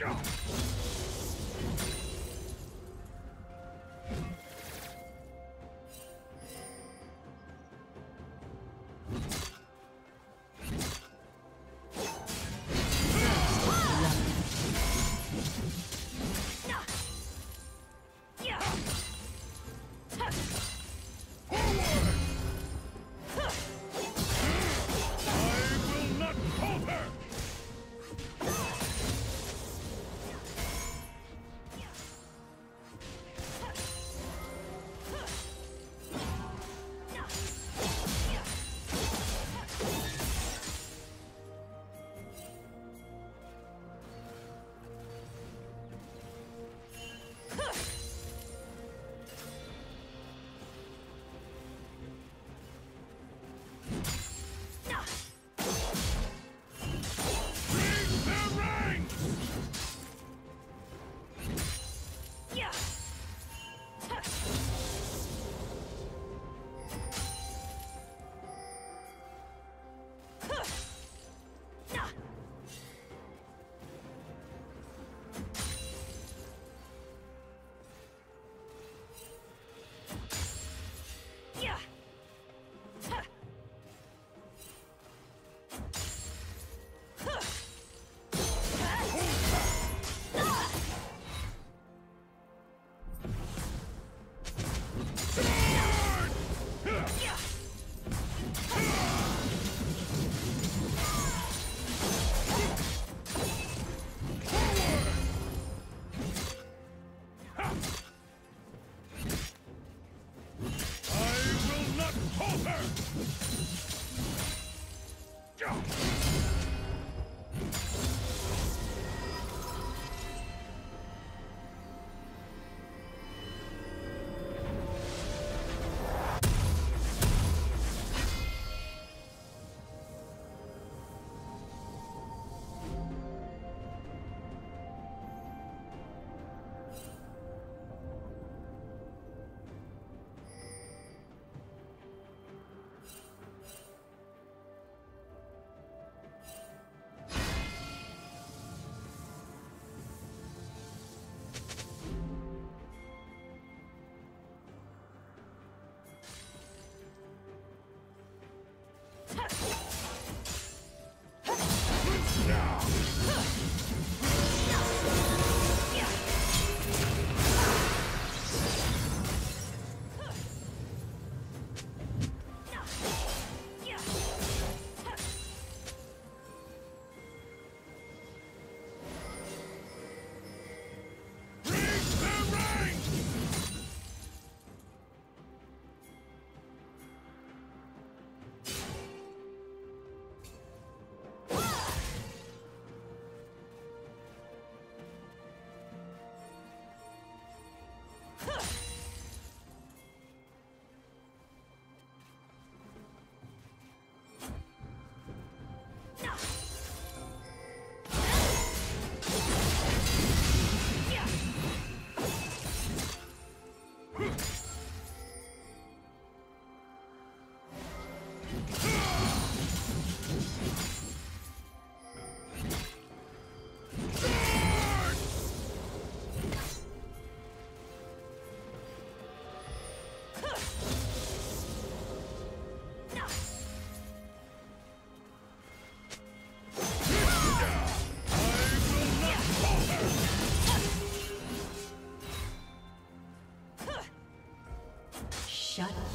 Shut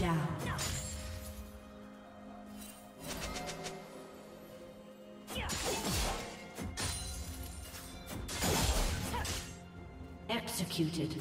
down. Executed.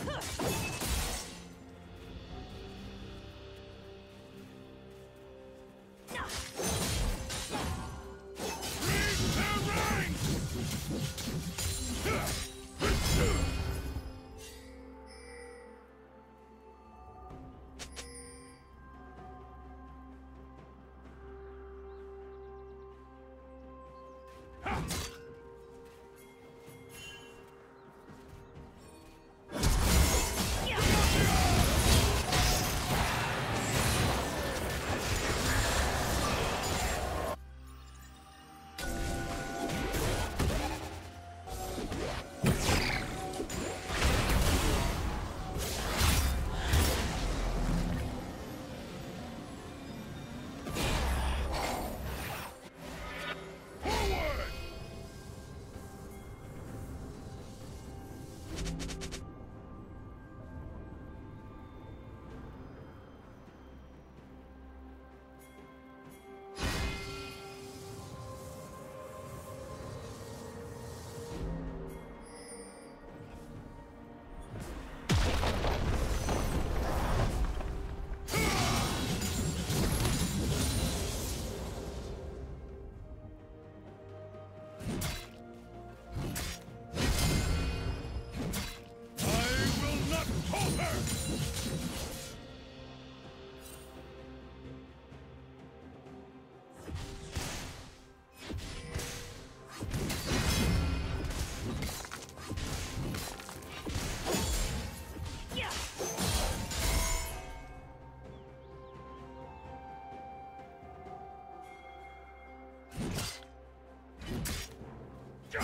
Red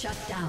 Shut down.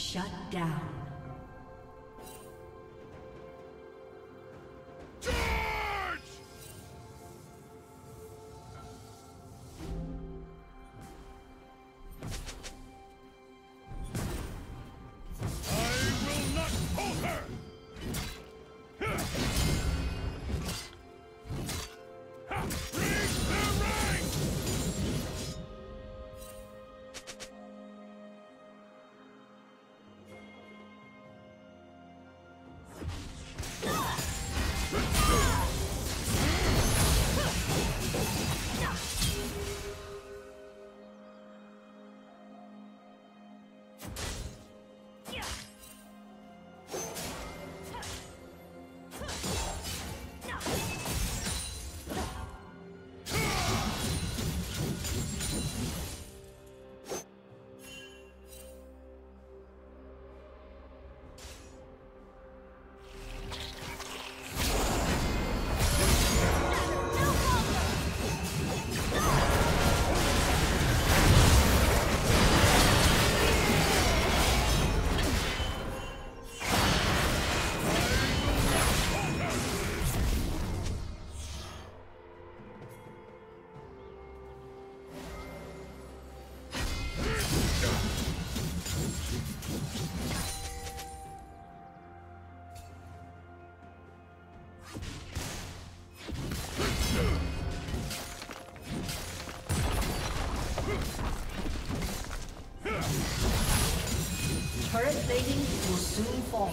Shut down. Turret plating will soon fall.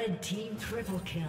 Red team triple kill.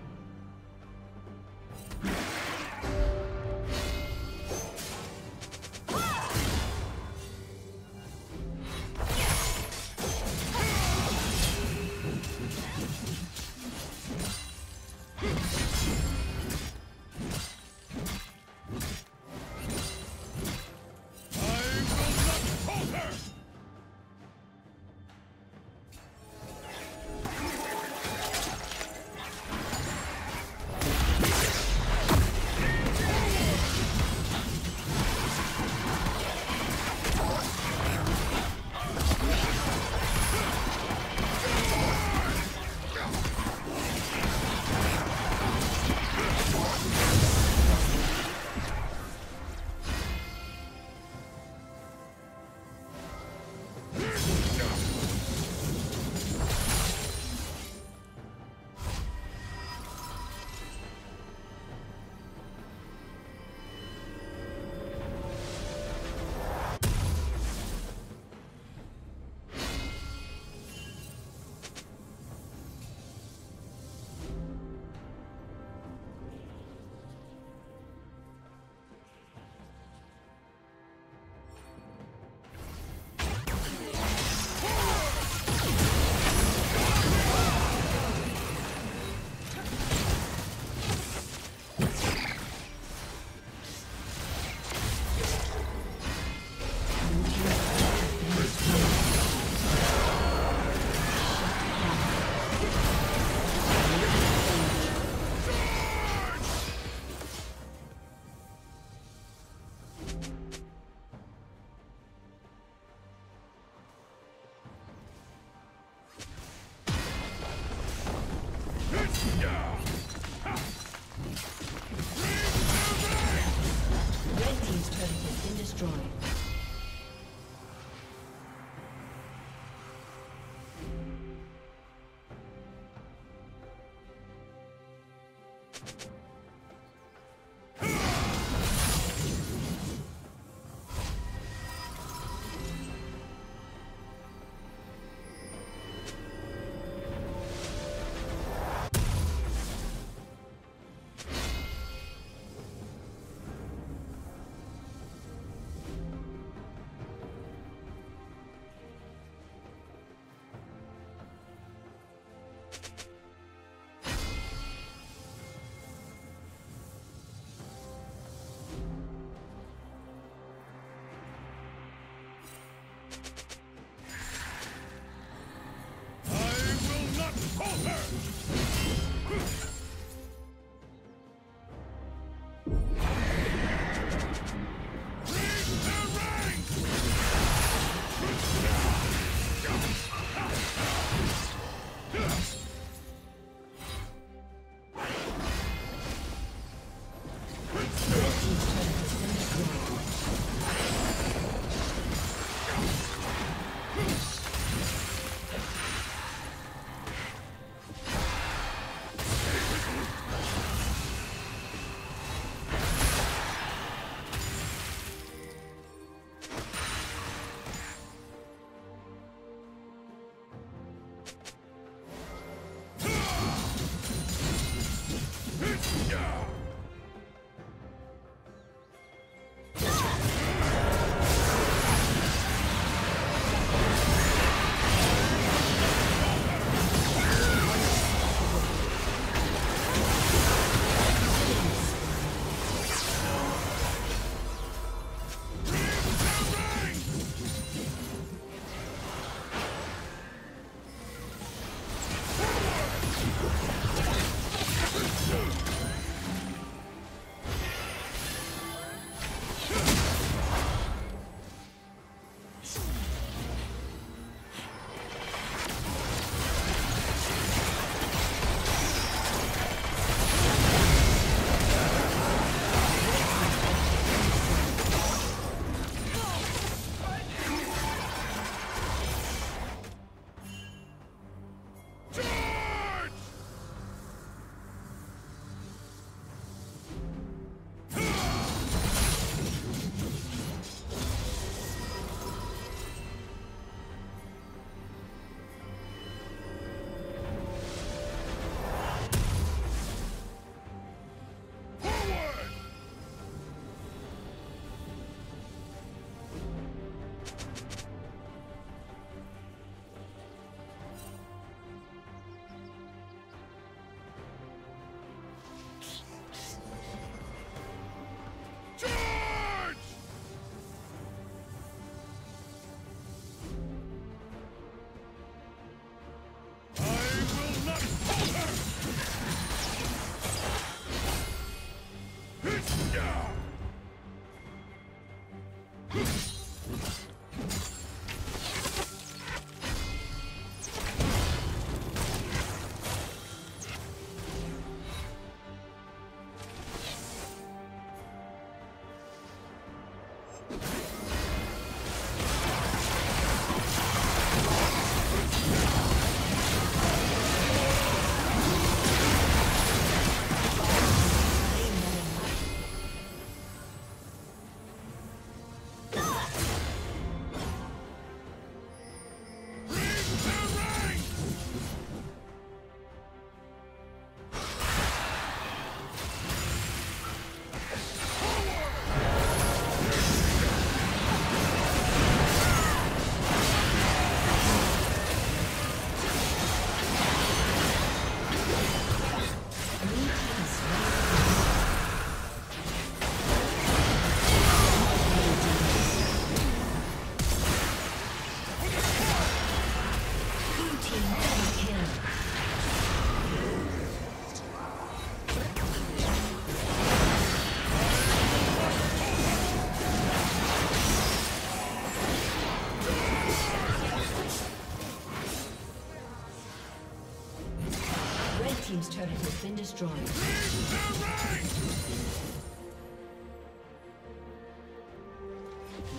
been destroyed.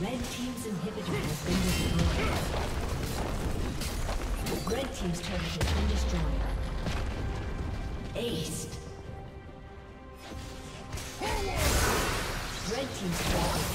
Red team's inhibitor has been destroyed. Red team's turret has been destroyed. Aced. Red team's turret.